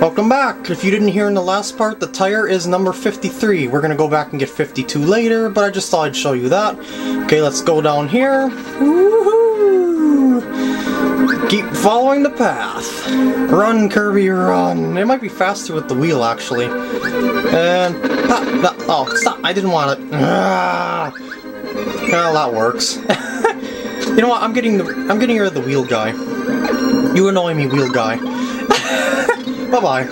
Welcome back! If you didn't hear in the last part, the tire is number 53. We're gonna go back and get 52 later, but I just thought I'd show you that. Okay, let's go down here. Woohoo! Keep following the path. Run, Kirby, run. It might be faster with the wheel, actually. And pop! That, oh, stop! I didn't want it. Well, that works. You know what? I'm getting rid of the wheel guy. You annoy me, wheel guy. Bye-bye.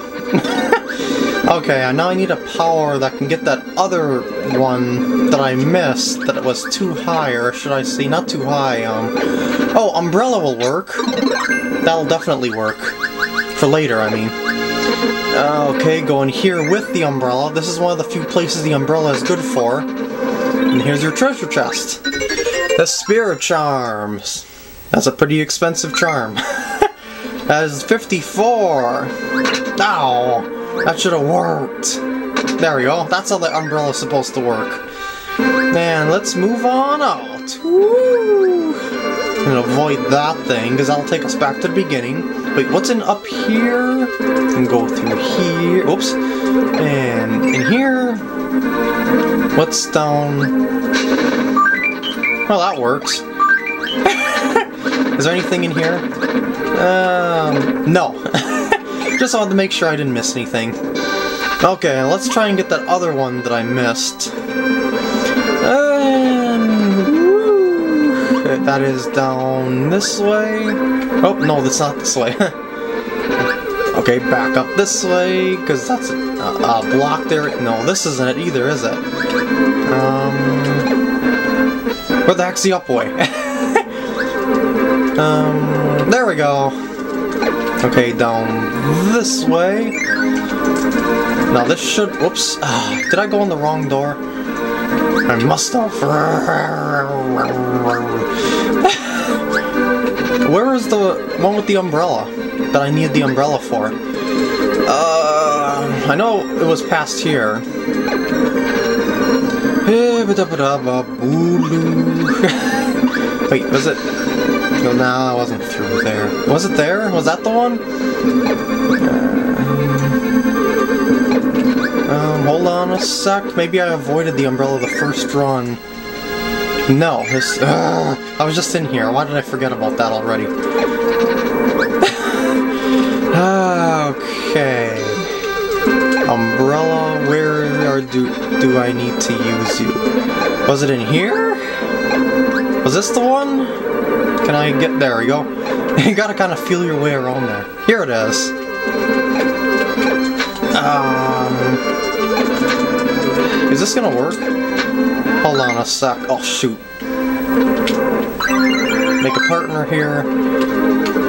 Okay, now I need a power that can get that other one that I missed, that it was too high, or should I say not too high, oh, umbrella will work. That'll definitely work. For later, I mean. Okay, going here with the umbrella. This is one of the few places the umbrella is good for. And here's your treasure chest. The spirit charms. That's a pretty expensive charm. That is 54! Ow! That should have worked! There we go, that's how the umbrella is supposed to work. And let's move on out! Woo! And avoid that thing, because that'll take us back to the beginning. Wait, what's in up here? And go through here. Oops. And in here. What's down? Well, that works. Is there anything in here? No. Just wanted to make sure I didn't miss anything. Okay, let's try and get that other one that I missed. And that is down this way. Oh, no, that's not this way. Okay, back up this way, because that's a block there. No, this isn't it either, is it? Where the heck's the up way? There we go. Okay, down this way. Now this should, whoops, did I go in the wrong door? I must have. Where is the one with the umbrella that I need the umbrella for? I know it was past here. Wait, was it? No, I wasn't through there. Was it there? Was that the one? Hold on a sec. Maybe I avoided the umbrella the first run. No, this. I was just in here. Why did I forget about that already? Okay. Umbrella, where or do I need to use you? Was it in here? Was this the one? Can I get there? You go. You gotta kind of feel your way around there. Here it is. Is this gonna work? Hold on a sec. Oh shoot. Make a partner here.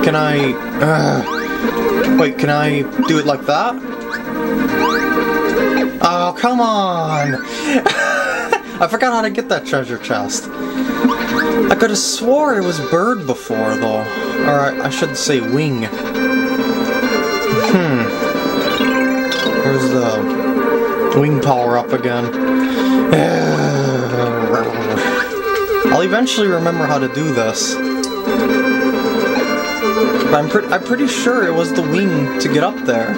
Can I? Wait. Can I do it like that? Oh come on! I forgot how to get that treasure chest. I could have swore it was bird before, though. Or I should say wing. There's the wing power up again. I'll eventually remember how to do this. But I'm pretty sure it was the wing to get up there.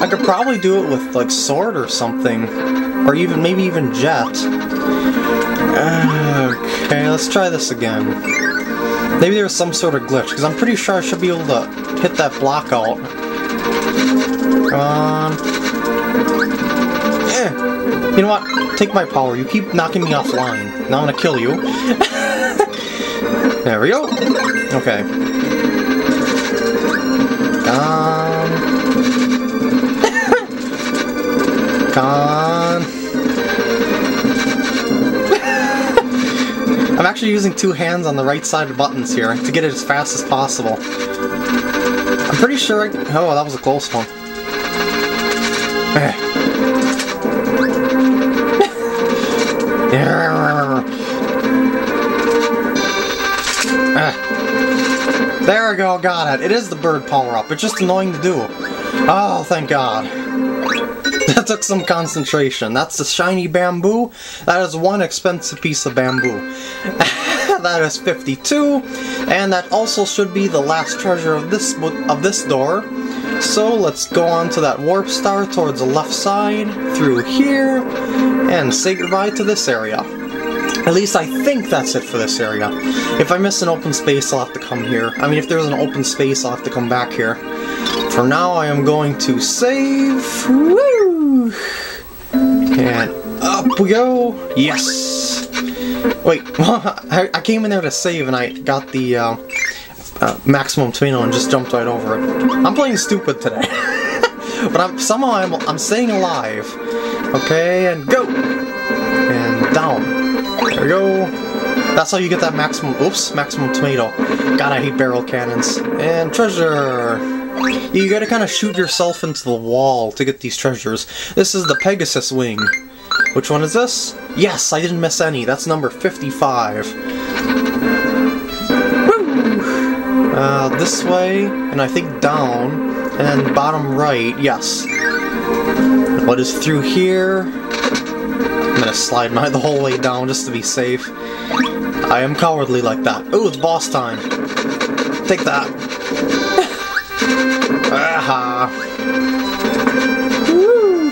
I could probably do it with, like, sword or something. Or even, maybe even jet. Okay, let's try this again. Maybe there was some sort of glitch, because I'm pretty sure I should be able to hit that block out. Come on. Eh. You know what? Take my power. You keep knocking me offline. Now I'm gonna kill you. There we go. Okay. Come on. I'm actually using two hands on the right side of buttons here to get it as fast as possible. I'm pretty sure I... Oh, that was a close one. There we go, got it. It is the bird power-up. It's just annoying to do. Oh, thank God. That took some concentration. That's the shiny bamboo. That is one expensive piece of bamboo. That is 52, and that also should be the last treasure of this door. So let's go on to that warp star towards the left side, through here, and say goodbye to this area. At least I think that's it for this area. If I miss an open space, I'll have to come here. I mean, if there's an open space, I'll have to come back here. For now, I am going to save. Woo! And up we go. Yes! Wait, I came in there to save and I got the maximum Tomino and just jumped right over it. I'm playing stupid today. But somehow I'm staying alive. Okay, and go! And down. There we go. That's how you get that maximum tomato. God, I hate barrel cannons. And treasure! You gotta kinda shoot yourself into the wall to get these treasures. This is the Pegasus Wing. Which one is this? Yes, I didn't miss any. That's number 55. Woo! This way, and I think down, and then bottom right, yes. What is through here? I'm gonna slide the whole way down just to be safe. I am cowardly like that. Ooh, it's boss time. Take that. Aha. Woo.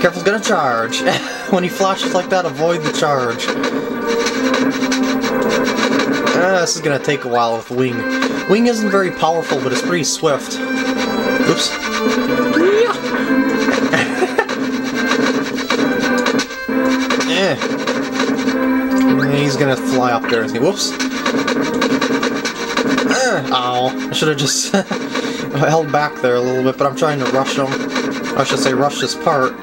Careful, it's gonna charge. When he flashes like that, avoid the charge. This is gonna take a while with Wing. Wing isn't very powerful, but it's pretty swift. Oops. He's gonna fly up there and say, whoops. Ow. I should have just held back there a little bit, but I'm trying to rush him. I should say rush this part,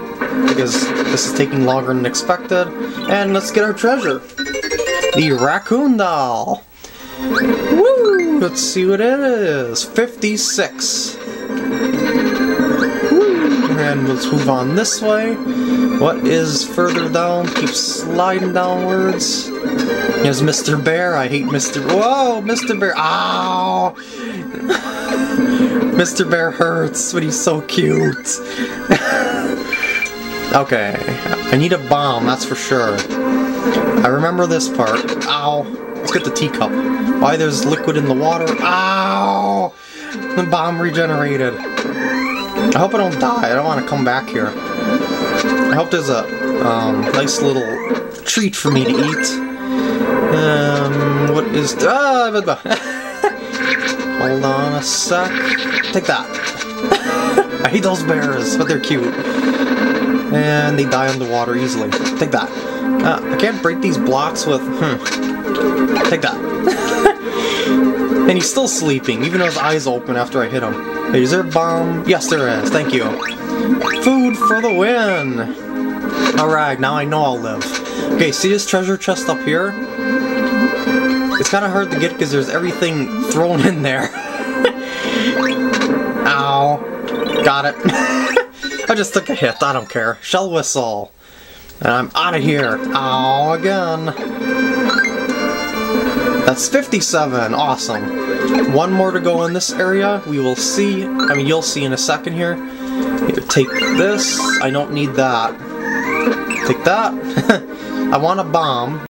because this is taking longer than expected. And let's get our treasure. The raccoon doll. Woo! Let's see what it is. 56. Woo! And let's move on this way. What is further down? Keep sliding downwards. There's Mr. Bear. I hate Mr. Whoa, Mr. Bear. Ow! Mr. Bear hurts, but he's so cute. Okay. I need a bomb, that's for sure. I remember this part. Ow. Let's get the teacup. Why there's liquid in the water. Ow! The bomb regenerated. I hope I don't die. I don't want to come back here. I hope there's a nice little treat for me to eat. What is... Ah! Hold on a sec. Take that. I hate those bears, but they're cute. And they die underwater easily. Take that. I can't break these blocks with... Take that. And he's still sleeping, even though his eyes open after I hit him. Hey, is there a bomb? Yes, there is. Thank you. Food for the win! Alright, now I know I'll live. Okay, see this treasure chest up here? It's kind of hard to get because there's everything thrown in there. Ow. Got it. I just took a hit, I don't care. Shell whistle. And I'm out of here. Ow, again. That's 57. Awesome. One more to go in this area. We will see. I mean, you'll see in a second here. Here, take this. I don't need that. Take that. I want a bomb.